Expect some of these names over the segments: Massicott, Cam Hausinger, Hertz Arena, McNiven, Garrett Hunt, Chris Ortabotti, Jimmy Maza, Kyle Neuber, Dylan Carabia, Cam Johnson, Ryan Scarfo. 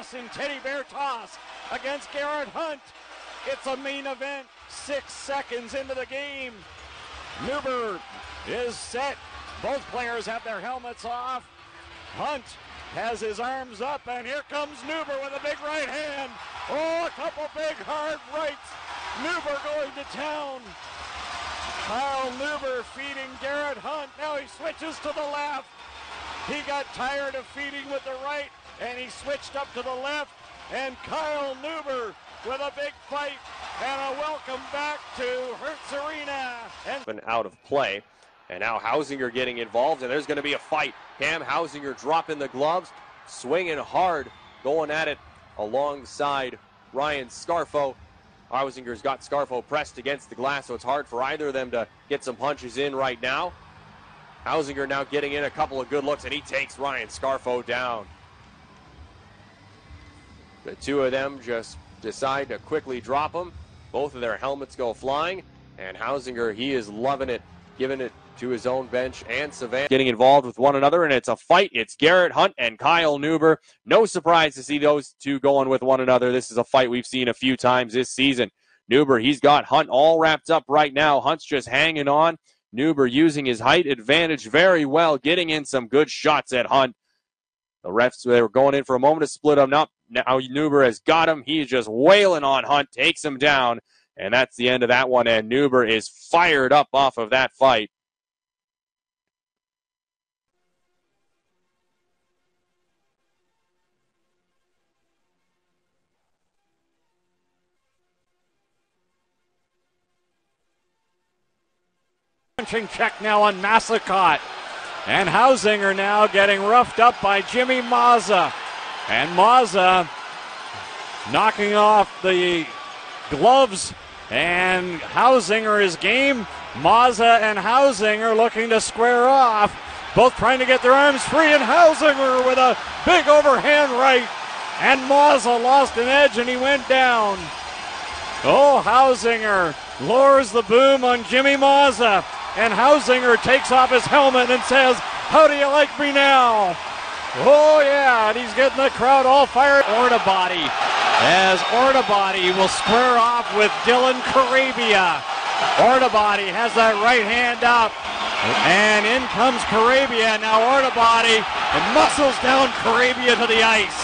toss and teddy bear toss against Garrett Hunt. It's a main event, 6 seconds into the game. Neuber is set. Both players have their helmets off. Hunt has his arms up, and here comes Neuber with a big right hand. Oh, a couple big hard rights. Neuber going to town. Kyle Neuber feeding Garrett Hunt. Now he switches to the left. He got tired of feeding with the right, and he switched up to the left. And Kyle Neuber with a big fight, and a welcome back to Hertz Arena. And been out of play, and now Hausinger getting involved, and there's going to be a fight. Cam Hausinger dropping the gloves, swinging hard, going at it alongside Ryan Scarfo. Hausinger's got Scarfo pressed against the glass, so it's hard for either of them to get some punches in right now. Hausinger now getting in a couple of good looks, and he takes Ryan Scarfo down. The two of them just decide to quickly drop him. Both of their helmets go flying, and Hausinger, he is loving it, giving it to his own bench and Savannah. Getting involved with one another, and it's a fight. It's Garrett Hunt and Kyle Neuber. No surprise to see those two going with one another. This is a fight we've seen a few times this season. Neuber, he's got Hunt all wrapped up right now. Hunt's just hanging on. Neuber using his height advantage very well, getting in some good shots at Hunt. The refs, they were going in for a moment to split him up. Now Neuber has got him. He's just wailing on Hunt, takes him down, and that's the end of that one, and Neuber is fired up off of that fight. Punching check now on Massicott, and Hausinger now getting roughed up by Jimmy Maza, and Maza knocking off the gloves, and Hausinger is game. Maza and Hausinger looking to square off, both trying to get their arms free, and Hausinger with a big overhand right, and Maza lost an edge and he went down. Oh, Hausinger lowers the boom on Jimmy Maza, and Hausinger takes off his helmet and says, "How do you like me now?" Oh yeah, and he's getting the crowd all fired. Ortabotti, as Ortabotti will square off with Dylan Carabia. Ortabotti has that right hand up, and in comes Carabia. Now Ortabotti and muscles down Carabia to the ice.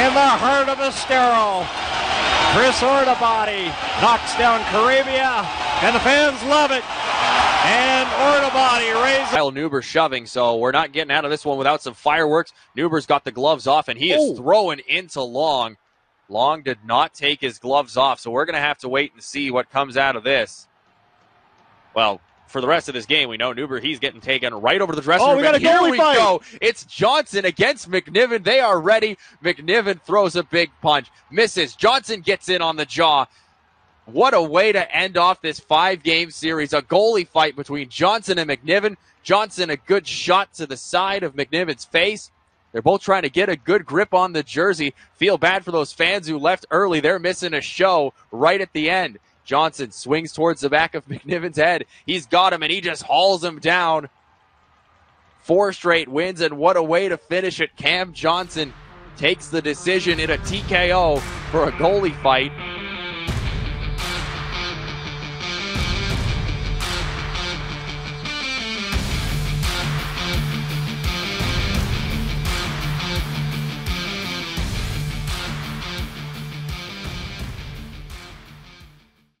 In the heart of the sterile, Chris Ortabotti knocks down Carabia, and the fans love it. And Ortabotti raises. Kyle Neuber shoving, so we're not getting out of this one without some fireworks. Neuber's got the gloves off, and he is throwing into Long. Long did not take his gloves off, so we're going to have to wait and see what comes out of this. Well, for the rest of this game, we know Neuber, he's getting taken right over to the dressing room. Here we go. It's Johnson against McNiven. They are ready. McNiven throws a big punch. Misses. Johnson gets in on the jaw. What a way to end off this 5-game series. A goalie fight between Johnson and McNiven. Johnson, a good shot to the side of McNiven's face. They're both trying to get a good grip on the jersey. Feel bad for those fans who left early. They're missing a show right at the end. Johnson swings towards the back of McNiven's head. He's got him, and he just hauls him down. 4 straight wins, and what a way to finish it. Cam Johnson takes the decision in a TKO for a goalie fight.